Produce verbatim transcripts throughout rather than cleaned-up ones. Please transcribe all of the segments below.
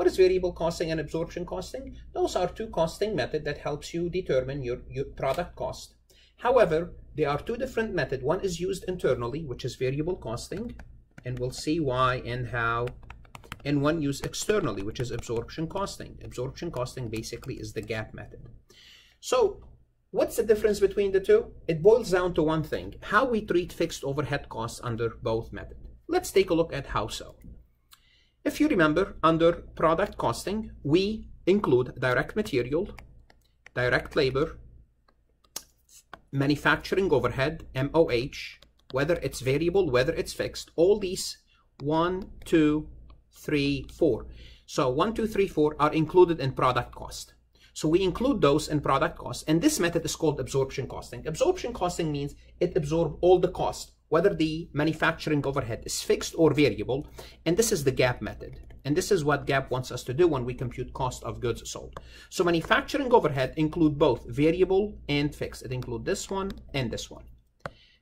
What is variable costing and absorption costing? Those are two costing methods that helps you determine your, your product cost. However, there are two different methods. One is used internally, which is variable costing, and we'll see why and how. And one used externally, which is absorption costing. Absorption costing basically is the GAAP method. So what's the difference between the two? It boils down to one thing, how we treat fixed overhead costs under both methods. Let's take a look at how so. If you remember, under product costing, we include direct material, direct labor, manufacturing overhead, M O H, whether it's variable, whether it's fixed, all these one, two, three, four. So one, two, three, four are included in product cost. So we include those in product cost, and this method is called absorption costing. Absorption costing means it absorbs all the cost, whether the manufacturing overhead is fixed or variable, and this is the GAAP method. And this is what GAAP wants us to do when we compute cost of goods sold. So manufacturing overhead include both variable and fixed. It includes this one and this one.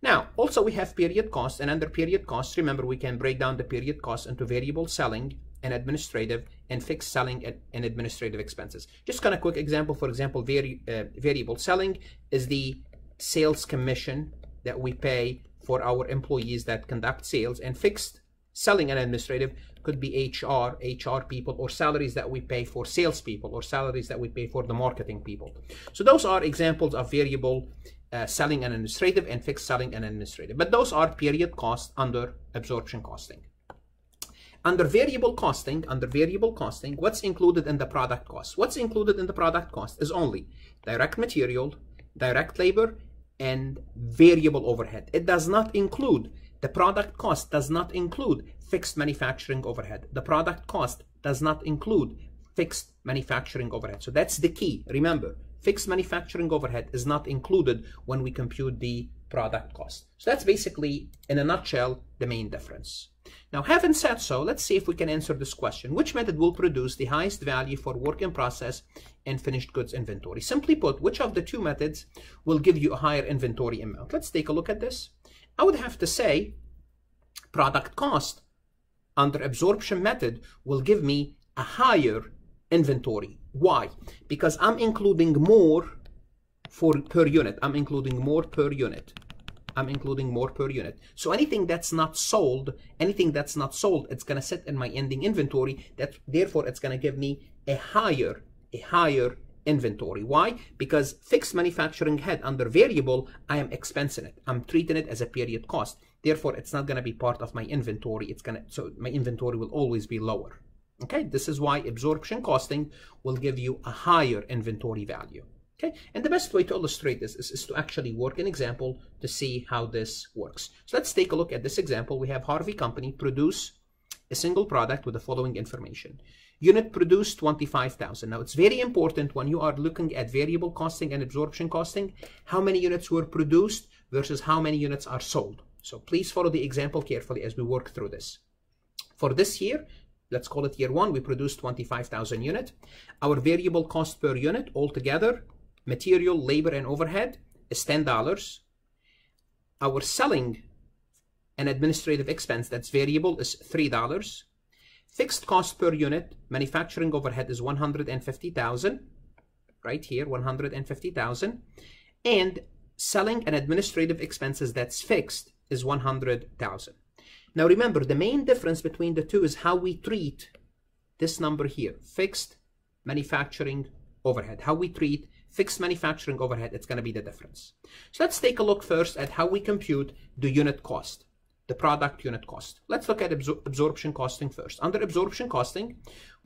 Now, also we have period costs, and under period costs, remember we can break down the period costs into variable selling and administrative and fixed selling and, and administrative expenses. Just kind of quick example, for example, vari uh, variable selling is the sales commission that we pay for our employees that conduct sales, and fixed selling and administrative could be H R, H R people, or salaries that we pay for salespeople, or salaries that we pay for the marketing people. So those are examples of variable Uh, selling and administrative and fixed selling and administrative, but those are period costs under absorption costing. Under variable costing, under variable costing, what's included in the product cost? What's included in the product cost is only direct material, direct labor, and variable overhead. It does not include, the product cost does not include fixed manufacturing overhead. The product cost does not include fixed manufacturing overhead. So that's the key. Remember, fixed manufacturing overhead is not included when we compute the product cost. So that's basically, in a nutshell, the main difference. Now, having said so, let's see if we can answer this question. Which method will produce the highest value for work in process and finished goods inventory? Simply put, which of the two methods will give you a higher inventory amount? Let's take a look at this. I would have to say product cost under absorption method will give me a higher inventory. Why? Because I'm including more for per unit. I'm including more per unit. I'm including more per unit. So anything that's not sold, anything that's not sold, it's going to sit in my ending inventory. That therefore, it's going to give me a higher, a higher inventory. Why? Because fixed manufacturing head under variable, I am expensing it. I'm treating it as a period cost. Therefore, it's not going to be part of my inventory. It's going to, so my inventory will always be lower. Okay, this is why absorption costing will give you a higher inventory value. Okay, and the best way to illustrate this is, is to actually work an example to see how this works. So let's take a look at this example. We have Harvey Company produce a single product with the following information. Unit produced twenty-five thousand. Now it's very important when you are looking at variable costing and absorption costing, how many units were produced versus how many units are sold. So please follow the example carefully as we work through this. For this year, let's call it year one, we produced twenty-five thousand units. Our variable cost per unit altogether, material, labor, and overhead is ten dollars. Our selling and administrative expense that's variable is three dollars. Fixed cost per unit, manufacturing overhead is one hundred fifty thousand dollars, right here, one hundred fifty thousand dollars. And selling and administrative expenses that's fixed is one hundred thousand dollars. Now remember, the main difference between the two is how we treat this number here, fixed manufacturing overhead. How we treat fixed manufacturing overhead, it's going to be the difference. So let's take a look first at how we compute the unit cost, the product unit cost. Let's look at absor- absorption costing first. Under absorption costing,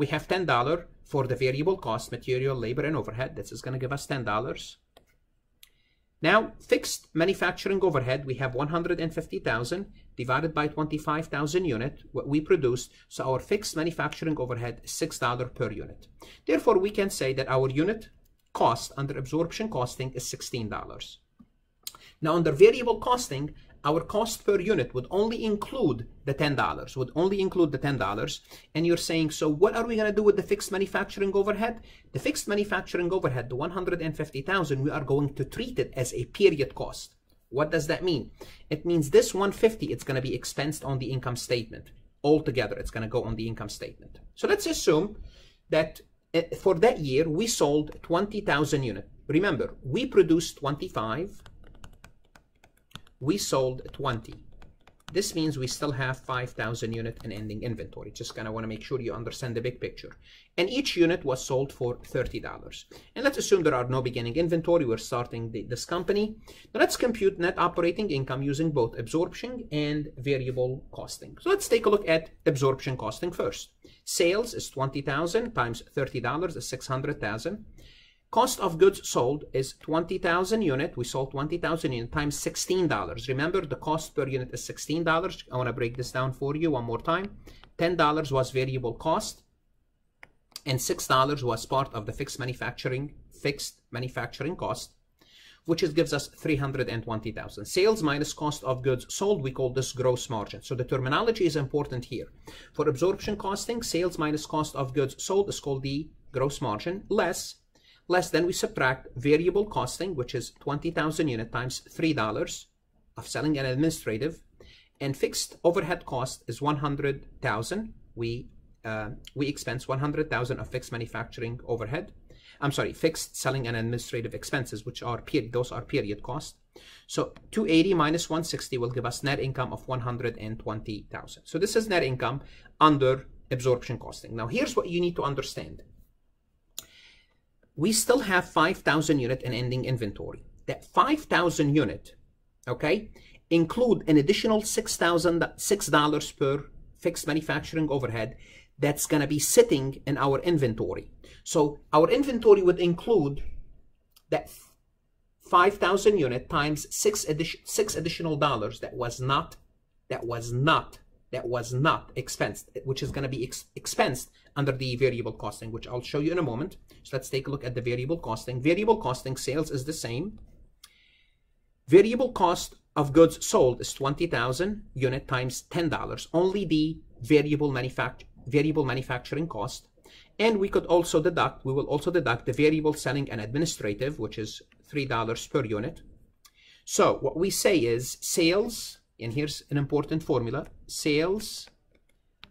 we have ten dollars for the variable cost, material, labor, and overhead. This is going to give us ten dollars. Now, fixed manufacturing overhead, we have one hundred fifty thousand divided by twenty-five thousand unit, what we produced. So our fixed manufacturing overhead is six dollars per unit. Therefore, we can say that our unit cost under absorption costing is sixteen dollars. Now, under variable costing, our cost per unit would only include the ten dollars, would only include the ten dollars. And you're saying, so what are we going to do with the fixed manufacturing overhead? The fixed manufacturing overhead, the one hundred fifty thousand, we are going to treat it as a period cost. What does that mean? It means this one hundred fifty, it's going to be expensed on the income statement. Altogether, it's going to go on the income statement. So let's assume that uh, for that year we sold twenty thousand units. Remember, we produced twenty-five, we sold twenty. This means we still have five thousand units in ending inventory. Just kind of want to make sure you understand the big picture. And each unit was sold for thirty dollars. And let's assume there are no beginning inventory. We're starting the, this company. Now let's compute net operating income using both absorption and variable costing. So let's take a look at absorption costing first. Sales is twenty thousand times thirty dollars is six hundred thousand. Cost of goods sold is twenty thousand units. We sold twenty thousand units times sixteen dollars. Remember, the cost per unit is sixteen dollars. I want to break this down for you one more time. ten dollars was variable cost, and six dollars was part of the fixed manufacturing, fixed manufacturing cost, which is, gives us three hundred twenty thousand. Sales minus cost of goods sold, we call this gross margin. So the terminology is important here. For absorption costing, sales minus cost of goods sold is called the gross margin, less less than we subtract variable costing, which is twenty thousand unit times three dollars of selling and administrative, and fixed overhead cost is one hundred thousand. We, uh, we expense one hundred thousand of fixed manufacturing overhead. I'm sorry, fixed selling and administrative expenses, which are period, those are period cost. So two eighty minus one sixty will give us net income of one hundred twenty thousand. So this is net income under absorption costing. Now here's what you need to understand. We still have five thousand unit in ending inventory. That five thousand unit, okay, include an additional six dollars per fixed manufacturing overhead that's going to be sitting in our inventory. So our inventory would include that five thousand unit times six, addition, six additional dollars that was not, that was not, that was not expensed, which is going to be ex expensed under the variable costing, which I'll show you in a moment. So let's take a look at the variable costing. Variable costing, sales is the same. Variable cost of goods sold is twenty thousand unit times ten dollars, only the variable, manufact variable manufacturing cost. And we could also deduct, we will also deduct the variable selling and administrative, which is three dollars per unit. So what we say is sales, and here's an important formula, sales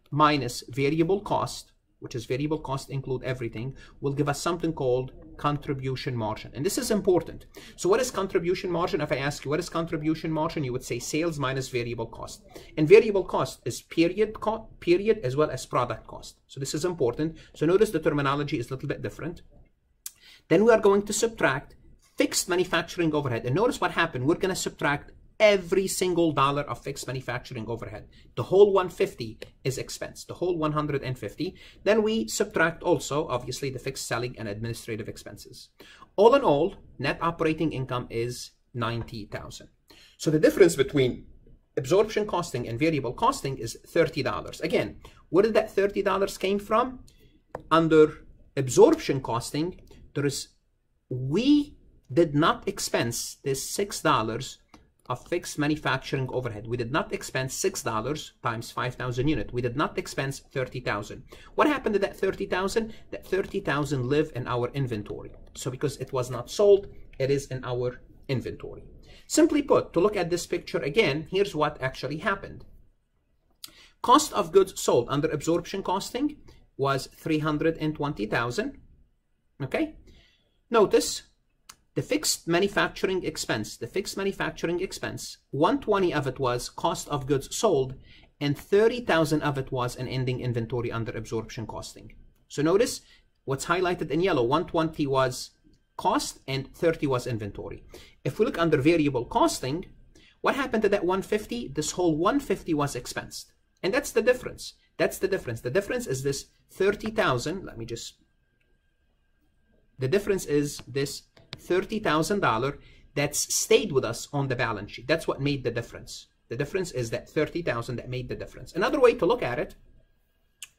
minus variable cost, which is variable cost include everything, will give us something called contribution margin. And this is important. So what is contribution margin? If I ask you what is contribution margin, you would say sales minus variable cost. And variable cost is period, co period as well as product cost. So this is important. So notice the terminology is a little bit different. Then we are going to subtract fixed manufacturing overhead. And notice what happened. We're going to subtract every single dollar of fixed manufacturing overhead. The whole one hundred fifty is expense, the whole one hundred fifty. Then we subtract also, obviously, the fixed selling and administrative expenses. All in all, net operating income is ninety thousand. So the difference between absorption costing and variable costing is thirty dollars. Again, where did that thirty dollars came from? Under absorption costing, there is, we did not expense this six dollars of fixed manufacturing overhead. We did not expense six dollars times five thousand units. We did not expense thirty thousand. What happened to that thirty thousand? That thirty thousand live in our inventory. So because it was not sold, it is in our inventory. Simply put, to look at this picture again, here's what actually happened. Cost of goods sold under absorption costing was three hundred twenty thousand, okay? Notice, the fixed manufacturing expense, the fixed manufacturing expense, one hundred twenty of it was cost of goods sold, and thirty thousand of it was an ending inventory under absorption costing. So notice what's highlighted in yellow, one hundred twenty was cost and thirty was inventory. If we look under variable costing, what happened to that one hundred fifty? This whole one hundred fifty was expensed. And that's the difference. That's the difference. The difference is this thirty thousand, let me just, the difference is this thirty thousand dollars that's stayed with us on the balance sheet. That's what made the difference. The difference is that thirty thousand dollars that made the difference. Another way to look at it,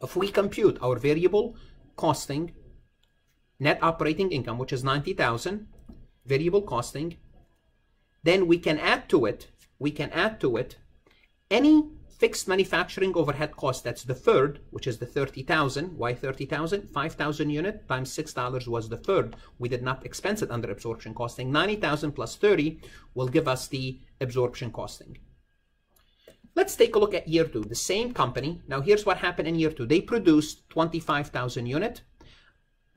if we compute our variable costing, net operating income, which is ninety thousand dollars, variable costing, then we can add to it, we can add to it any fixed manufacturing overhead cost that's deferred, which is the thirty thousand. Why thirty thousand? five thousand unit times six dollars was deferred. We did not expense it under absorption costing. ninety thousand plus thirty will give us the absorption costing. Let's take a look at year two, the same company. Now here's what happened in year two. They produced twenty-five thousand unit.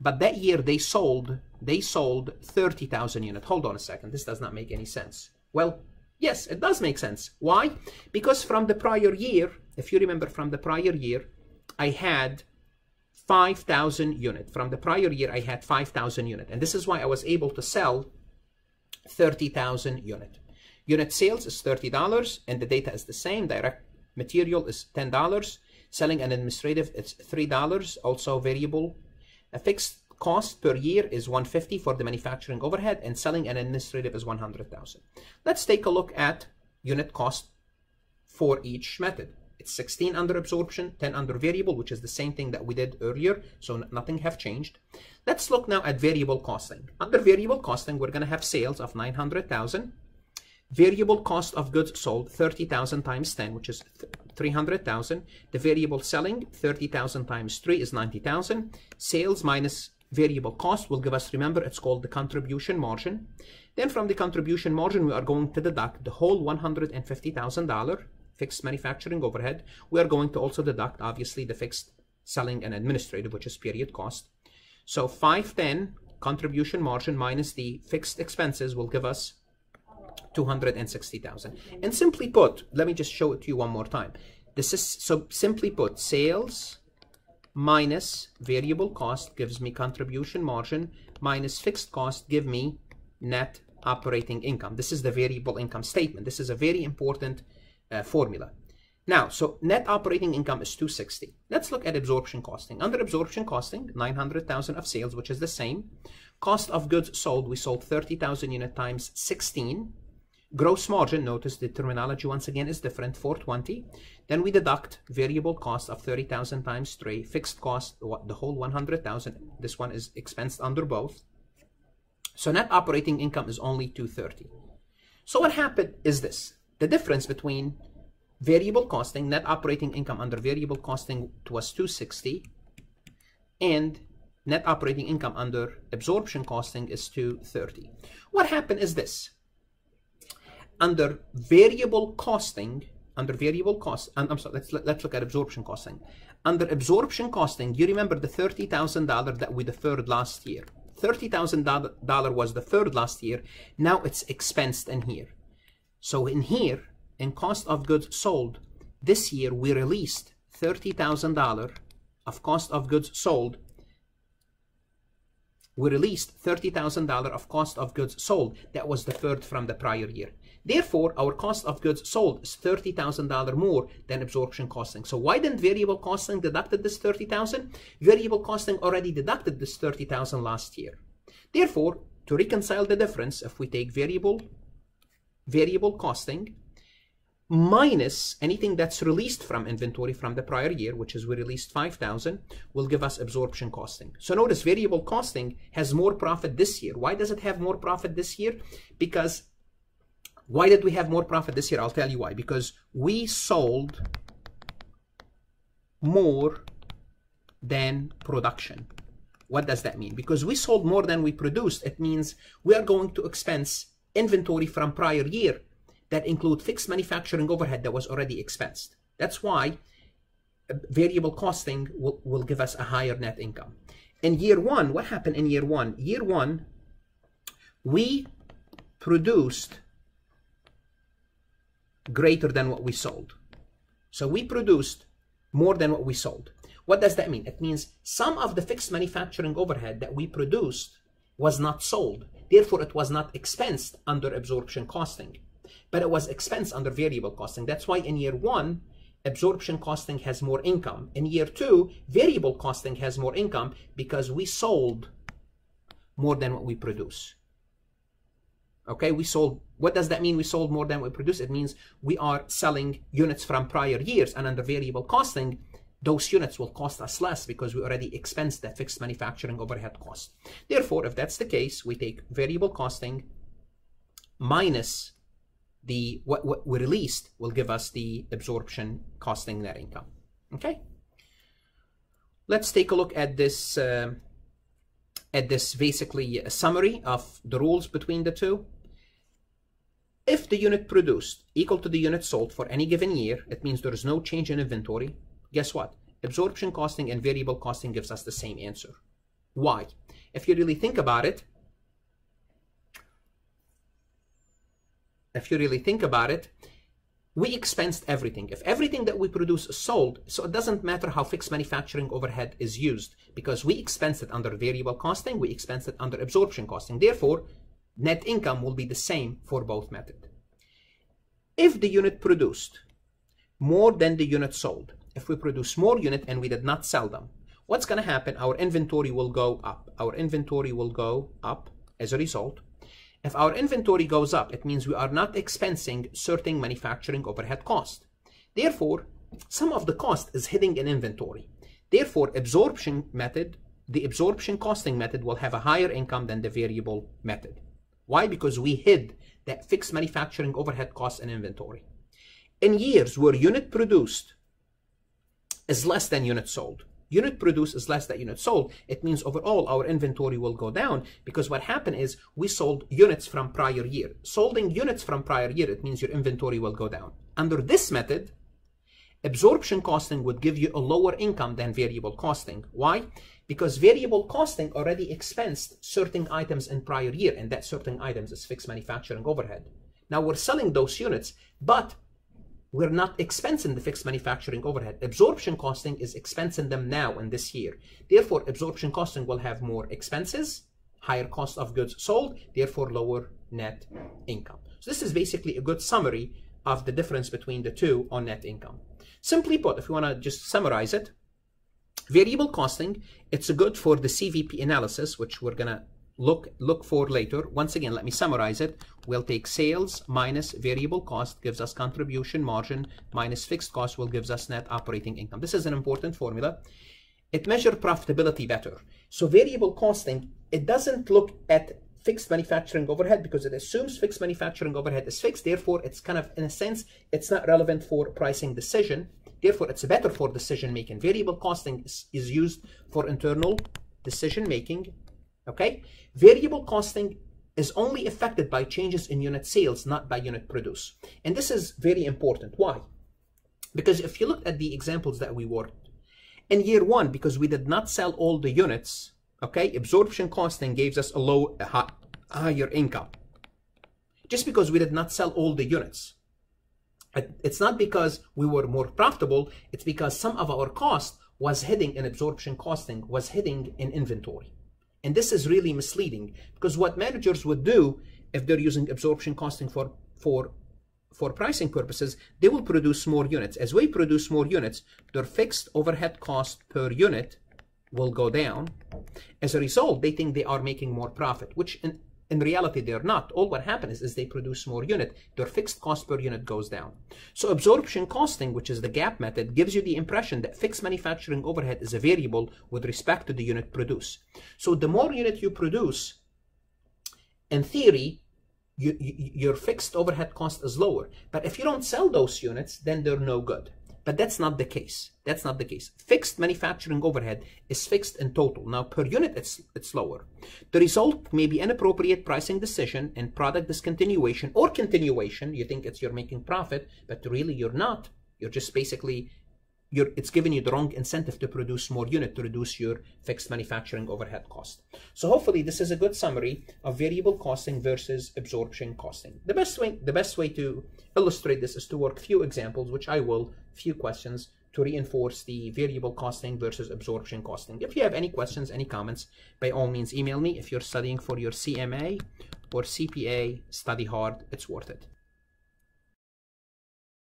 But that year they sold, they sold thirty thousand units. Hold on a second, this does not make any sense. Well, yes, it does make sense. Why? Because from the prior year, if you remember from the prior year, I had five thousand units. From the prior year, I had five thousand units. And this is why I was able to sell thirty thousand units. Unit sales is thirty dollars, and the data is the same. Direct material is ten dollars. Selling and administrative, it's three dollars, also variable. A fixed cost per year is one hundred fifty dollars for the manufacturing overhead, and selling and administrative is one hundred thousand dollars. Let's take a look at unit cost for each method. It's sixteen under absorption, ten under variable, which is the same thing that we did earlier, so nothing have changed. Let's look now at variable costing. Under variable costing, we're going to have sales of nine hundred thousand dollars. Variable cost of goods sold, thirty thousand times ten, which is three hundred thousand. The variable selling, thirty thousand times three is ninety thousand. Sales minus variable cost will give us, remember, it's called the contribution margin. Then from the contribution margin, we are going to deduct the whole one hundred fifty thousand dollars fixed manufacturing overhead. We are going to also deduct, obviously, the fixed selling and administrative, which is period cost. So five ten contribution margin minus the fixed expenses will give us two hundred sixty thousand. And simply put, let me just show it to you one more time. This is, so simply put, sales minus variable cost gives me contribution margin minus fixed cost give me net operating income. This is the variable income statement. This is a very important uh, formula. Now, so net operating income is two hundred sixty. Let's look at absorption costing. Under absorption costing, nine hundred thousand of sales, which is the same. Cost of goods sold, we sold thirty thousand unit times sixteen. Gross margin, notice the terminology once again is different, four twenty. Then we deduct variable cost of thirty thousand times three, fixed cost, the whole one hundred thousand. This one is expensed under both. So net operating income is only two hundred thirty. So what happened is this, the difference between variable costing, net operating income under variable costing was two hundred sixty, and net operating income under absorption costing is two hundred thirty. What happened is this. Under variable costing, under variable cost, and I'm sorry, let's, let's look at absorption costing. Under absorption costing, you remember the thirty thousand dollars that we deferred last year. thirty thousand dollars was deferred last year. Now it's expensed in here. So in here, in cost of goods sold, this year we released thirty thousand dollars of cost of goods sold. We released thirty thousand dollars of cost of goods sold that was deferred from the prior year. Therefore, our cost of goods sold is thirty thousand dollars more than absorption costing. So why didn't variable costing deducted this thirty thousand dollars? Variable costing already deducted this thirty thousand dollars last year. Therefore, to reconcile the difference, if we take variable, variable costing minus anything that's released from inventory from the prior year, which is we released five thousand, will give us absorption costing. So notice variable costing has more profit this year. Why does it have more profit this year? Because why did we have more profit this year? I'll tell you why. Because we sold more than production. What does that mean? Because we sold more than we produced, it means we are going to expense inventory from prior year that include fixed manufacturing overhead that was already expensed. That's why variable costing will, will give us a higher net income. In year one, what happened in year one? Year one, we produced greater than what we sold. So we produced more than what we sold. What does that mean? It means some of the fixed manufacturing overhead that we produced was not sold. Therefore, it was not expensed under absorption costing, but it was expensed under variable costing. That's why in year one, absorption costing has more income. In year two, variable costing has more income because we sold more than what we produce. Okay, we sold, what does that mean we sold more than we produce? It means we are selling units from prior years, and under variable costing, those units will cost us less because we already expensed that fixed manufacturing overhead cost. Therefore, if that's the case, we take variable costing minus the what, what we released will give us the absorption costing net income. Okay, let's take a look at this uh, at this basically a summary of the rules between the two. If the unit produced equal to the unit sold for any given year, it means there is no change in inventory. Guess what? Absorption costing and variable costing gives us the same answer. Why? If you really think about it, if you really think about it, we expensed everything. If everything that we produce is sold, so it doesn't matter how fixed manufacturing overhead is used, because we expense it under variable costing, we expense it under absorption costing. Therefore, net income will be the same for both methods. If the unit produced more than the unit sold, if we produce more unit and we did not sell them, what's going to happen? Our inventory will go up. Our inventory will go up as a result. If our inventory goes up, it means we are not expensing certain manufacturing overhead cost. Therefore, some of the cost is hitting in inventory. Therefore, absorption method, the absorption costing method will have a higher income than the variable method. Why? Because we hid that fixed manufacturing overhead cost in inventory. In years where unit produced is less than unit sold, unit produced is less than unit sold, it means overall our inventory will go down, because what happened is we sold units from prior year. Solding units from prior year, it means your inventory will go down. Under this method, absorption costing would give you a lower income than variable costing. Why? Because variable costing already expensed certain items in prior year, and that certain items is fixed manufacturing overhead. Now we're selling those units, but we're not expensing the fixed manufacturing overhead. Absorption costing is expensing them now in this year. Therefore, absorption costing will have more expenses, higher cost of goods sold, therefore lower net income. So this is basically a good summary of the difference between the two on net income. Simply put, if you want to just summarize it, variable costing, it's good for the C V P analysis, which we're going to look look for later. Once again, let me summarize it. We'll take sales minus variable cost gives us contribution margin, minus fixed cost will gives us net operating income. This is an important formula. It measures profitability better. So variable costing, it doesn't look at fixed manufacturing overhead because it assumes fixed manufacturing overhead is fixed. Therefore, it's kind of, in a sense, it's not relevant for pricing decision. Therefore, it's better for decision making. Variable costing is, is used for internal decision making. Okay, variable costing is only affected by changes in unit sales, not by unit produce. And this is very important. Why? Because if you look at the examples that we worked, in year one, because we did not sell all the units, okay, absorption costing gives us a low, a high, higher income. Just because we did not sell all the units. It's not because we were more profitable, it's because some of our cost was hitting in absorption costing, was hitting in inventory. And this is really misleading, because what managers would do if they're using absorption costing for, for, for pricing purposes, they will produce more units. As we produce more units, their fixed overhead cost per unit will go down. As a result, they think they are making more profit, which in, in reality, they're not. All what happens is, is they produce more unit, their fixed cost per unit goes down. So absorption costing, which is the GAAP method, gives you the impression that fixed manufacturing overhead is a variable with respect to the unit produced. So the more unit you produce, in theory, you, you, your fixed overhead cost is lower. But if you don't sell those units, then they're no good. But that's not the case. That's not the case. Fixed manufacturing overhead is fixed in total. Now, per unit, it's, it's lower. The result may be inappropriate pricing decision and product discontinuation or continuation. You think it's you're making profit, but really you're not. You're just basically, you're, it's giving you the wrong incentive to produce more unit to reduce your fixed manufacturing overhead cost. So hopefully this is a good summary of variable costing versus absorption costing. The best way, the best way to illustrate this is to work few examples, which I will, few questions to reinforce the variable costing versus absorption costing. If you have any questions, any comments, by all means email me. If you're studying for your C M A or C P A, study hard, it's worth it.